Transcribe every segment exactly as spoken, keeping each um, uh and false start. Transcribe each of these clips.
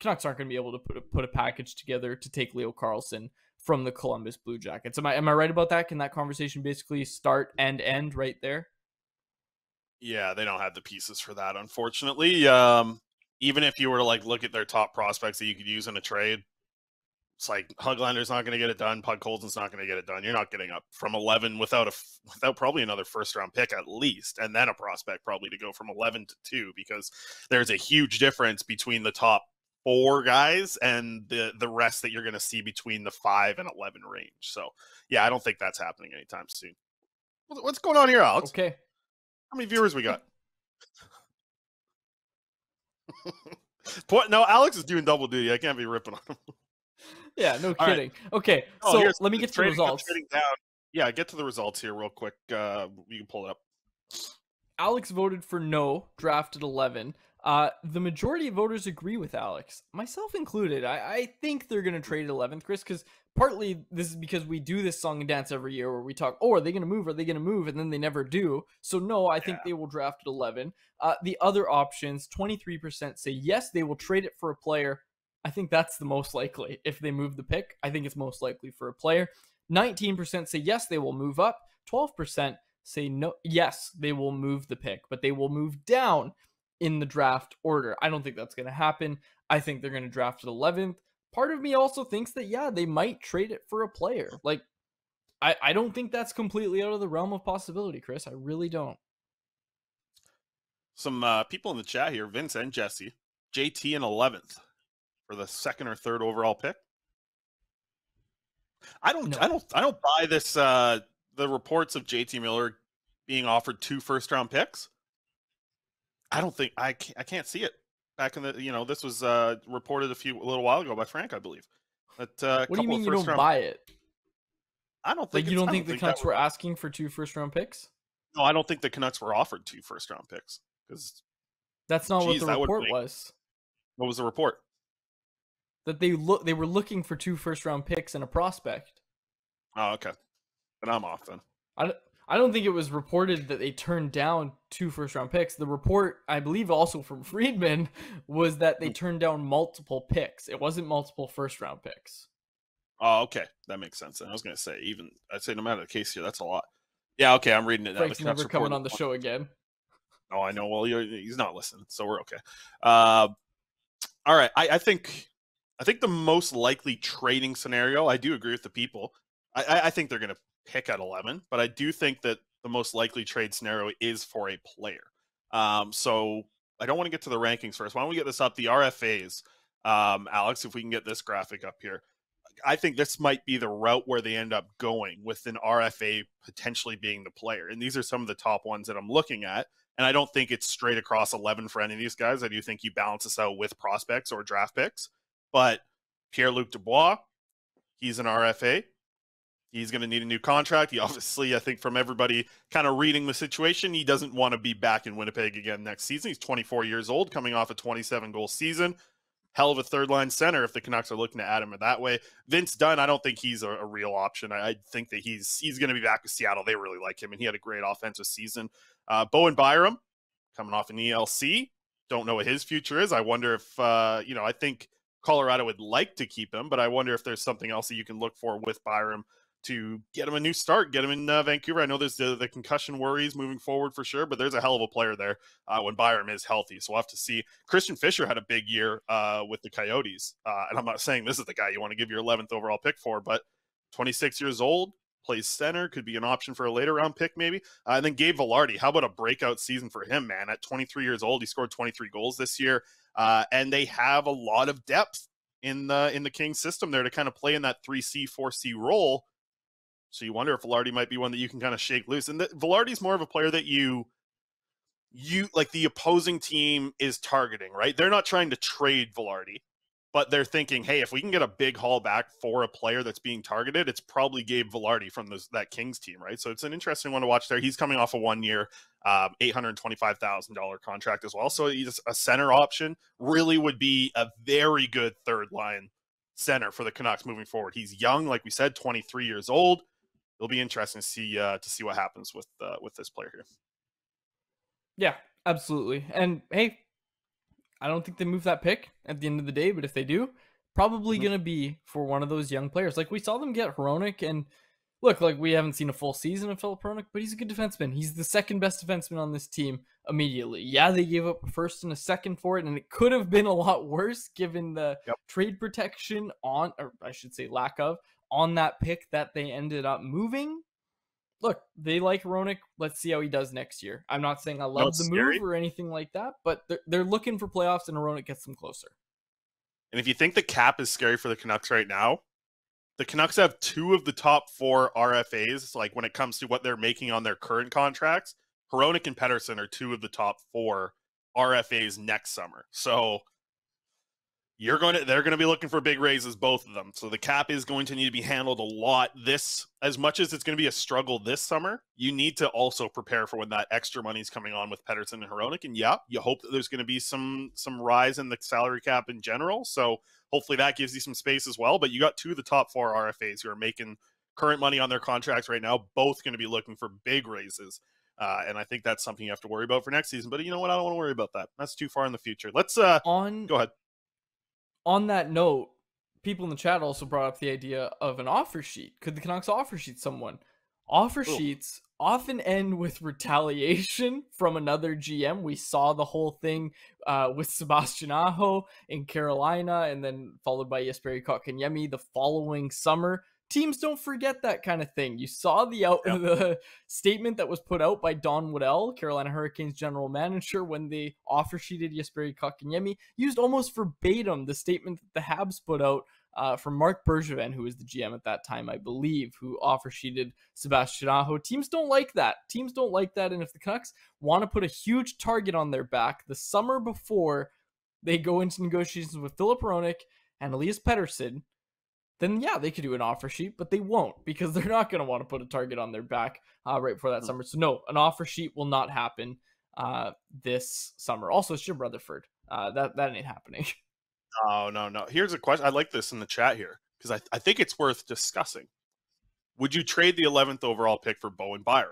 Canucks aren't going to be able to put a, put a package together to take Leo Carlson from the Columbus Blue Jackets. Am I am I right about that? Can that conversation basically start and end right there? Yeah, they don't have the pieces for that, unfortunately. Um, even if you were to like look at their top prospects that you could use in a trade, it's like Hugglander's not going to get it done. Pug-Colden's not going to get it done. You're not getting up from eleven without a without probably another first round pick at least, and then a prospect probably to go from eleven to two, because there's a huge difference between the top four guys and the the rest that you're going to see between the five and eleven range. So yeah, I don't think that's happening anytime soon. What's going on here, Alex? Okay, how many viewers we got? No, Alex is doing double duty. I can't be ripping on him. Yeah, no All kidding. Right. Okay, oh, so let me get to the results. Down. Yeah, get to the results here real quick. Uh, you can pull it up. Alex voted for no, drafted eleven. Uh, the majority of voters agree with Alex, myself included. I, I think they're going to trade eleventh, Chris, because partly this is because we do this song and dance every year where we talk, oh, are they going to move? Are they going to move? And then they never do. So no, I yeah. think they will draft at eleven. Uh, the other options, twenty-three percent say yes, they will trade it for a player. I think that's the most likely. If they move the pick, I think it's most likely for a player. nineteen percent say yes, they will move up. twelve percent say no. Yes, they will move the pick, but they will move down in the draft order. I don't think that's going to happen. I think they're going to draft at eleventh. Part of me also thinks that, yeah, they might trade it for a player. Like, I, I don't think that's completely out of the realm of possibility, Chris. I really don't. Some uh, people in the chat here, Vince and Jesse, J T in eleventh. Or the second or third overall pick. I don't, no. I don't, I don't buy this. Uh, the reports of J T Miller being offered two first round picks. I don't think I can't, I can't see it back in the, you know, this was uh, reported a few, a little while ago by Frank, I believe. That, uh, what do you mean you don't buy it? I don't think, like, you don't think the Canucks were asking for two first round picks. No, I don't think the Canucks were offered two first round picks, because that's not what the report was. What was the report? That they look, they were looking for two first round picks and a prospect. Oh, okay. Then I'm off then. I don't, I don't think it was reported that they turned down two first round picks. The report, I believe, also from Friedman, was that they turned down multiple picks. It wasn't multiple first round picks. Oh, okay. That makes sense. And I was going to say, even I'd say no matter the case here, that's a lot. Yeah. Okay. I'm reading it now. Frank's never coming on the show again. Oh, I know. Well, you're, he's not listening, so we're okay. Uh, all right. I, I think. I think the most likely trading scenario, I do agree with the people. I, I think they're going to pick at eleven, but I do think that the most likely trade scenario is for a player. Um, so I don't want to get to the rankings first. Why don't we get this up? The R F As, um, Alex, if we can get this graphic up here. I think this might be the route where they end up going, with an R F A potentially being the player. And these are some of the top ones that I'm looking at. And I don't think it's straight across eleven for any of these guys. I do think you balance this out with prospects or draft picks. But Pierre-Luc Dubois, he's an R F A. He's going to need a new contract. He obviously, I think from everybody kind of reading the situation, he doesn't want to be back in Winnipeg again next season. He's twenty-four years old, coming off a twenty-seven goal season. Hell of a third-line center if the Canucks are looking to add him that way. Vince Dunn, I don't think he's a, a real option. I, I think that he's he's going to be back with Seattle. They really like him, and he had a great offensive season. Uh, Bowen Byram, coming off an E L C. Don't know what his future is. I wonder if, uh, you know, I think Colorado would like to keep him, but I wonder if there's something else that you can look for with Byram to get him a new start, get him in uh, Vancouver. I know there's the, the concussion worries moving forward for sure, but there's a hell of a player there uh, when Byram is healthy. So we'll have to see. Christian Fischer had a big year uh, with the Coyotes, uh, and I'm not saying this is the guy you want to give your eleventh overall pick for, but twenty-six years old, plays center, could be an option for a later round pick maybe. Uh, and then Gabe Vilardi, how about a breakout season for him, man? At twenty-three years old, he scored twenty-three goals this year. Uh, and they have a lot of depth in the in the Kings system there to kind of play in that three C, four C role. So you wonder if Vilardi might be one that you can kind of shake loose. And that Vilardi's more of a player that you, you like the opposing team is targeting, right? They're not trying to trade Vilardi, but they're thinking, hey, if we can get a big haul back for a player that's being targeted, it's probably Gabe Vilardi from those, that Kings team, right? So it's an interesting one to watch there. He's coming off a one-year, um, eight hundred twenty-five thousand dollar contract as well. So he's a center option. Really would be a very good third-line center for the Canucks moving forward. He's young, like we said, twenty-three years old. It'll be interesting to see uh, to see what happens with uh, with this player here. Yeah, absolutely. And hey, I don't think they move that pick at the end of the day, but if they do, probably mm-hmm. going to be for one of those young players. Like, we saw them get Hronek, and look, like, we haven't seen a full season of Filip Hronek, but he's a good defenseman. He's the second best defenseman on this team immediately. Yeah, they gave up a first and a second for it, and it could have been a lot worse given the yep. trade protection on, or I should say lack of, on that pick that they ended up moving. Look, they like Hronek. Let's see how he does next year. I'm not saying I love no, the scary. move or anything like that, but they're, they're looking for playoffs, and Hronek gets them closer. And if you think the cap is scary for the Canucks right now, the Canucks have two of the top four R F As, like when it comes to what they're making on their current contracts. Hronek and Pettersson are two of the top four R F As next summer. So you're going to, they're going to be looking for big raises, both of them. So the cap is going to need to be handled a lot. This, as much as it's going to be a struggle this summer, you need to also prepare for when that extra money is coming on with Pettersson and Hronek. And yeah, you hope that there's going to be some, some rise in the salary cap in general. So hopefully that gives you some space as well. But you got two of the top four R F As who are making current money on their contracts right now, both going to be looking for big raises. Uh, and I think that's something you have to worry about for next season. But you know what? I don't want to worry about that. That's too far in the future. Let's uh, on go ahead. On that note, people in the chat also brought up the idea of an offer sheet. Could the Canucks offer sheet someone? Offer Ooh. sheets often end with retaliation from another G M. We saw the whole thing uh, with Sebastian Aho in Carolina, and then followed by Jesperi Kotkaniemi the following summer. Teams don't forget that kind of thing. You saw the out yep. the statement that was put out by Don Waddell, Carolina Hurricanes general manager, when they offer sheeted Jesperi Kotkaniemi, used almost verbatim the statement that the Habs put out uh, from Mark Bergevin, who was the G M at that time, I believe, who offer sheeted Sebastian Aho. Teams don't like that. Teams don't like that, and if the Canucks want to put a huge target on their back the summer before they go into negotiations with Filip Hronek and Elias Pettersson, then yeah, they could do an offer sheet, but they won't, because they're not going to want to put a target on their back uh, right before that mm-hmm. summer. So no, an offer sheet will not happen uh, this summer. Also, it's Jim Rutherford. Uh, that, that ain't happening. Oh, no, no. Here's a question. I like this in the chat here, because I, th I think it's worth discussing. Would you trade the eleventh overall pick for Bowen Byram?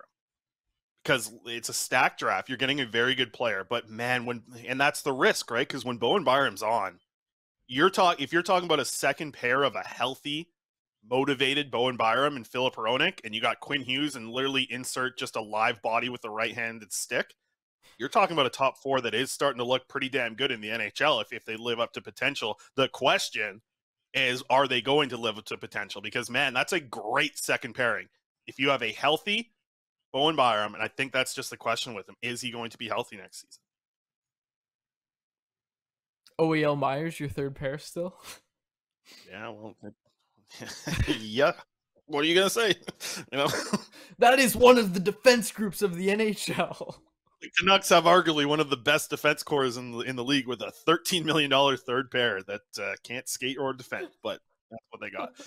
Because it's a stack draft. You're getting a very good player, but man, when, and that's the risk, right? Because when Bowen Byram's on, You're talk if you're talking about a second pair of a healthy, motivated Bowen Byram and Filip Hronek, and you got Quinn Hughes and literally insert just a live body with the right-handed stick, you're talking about a top four that is starting to look pretty damn good in the N H L if, if they live up to potential. The question is, are they going to live up to potential? Because, man, that's a great second pairing. If you have a healthy Bowen Byram, and I think that's just the question with him, is he going to be healthy next season? O E L Myers, your third pair still? Yeah, well, yeah. What are you gonna say? You know, that is one of the defense groups of the N H L. The Canucks have arguably one of the best defense cores in the, in the league, with a thirteen million dollar third pair that uh, can't skate or defend, but that's what they got.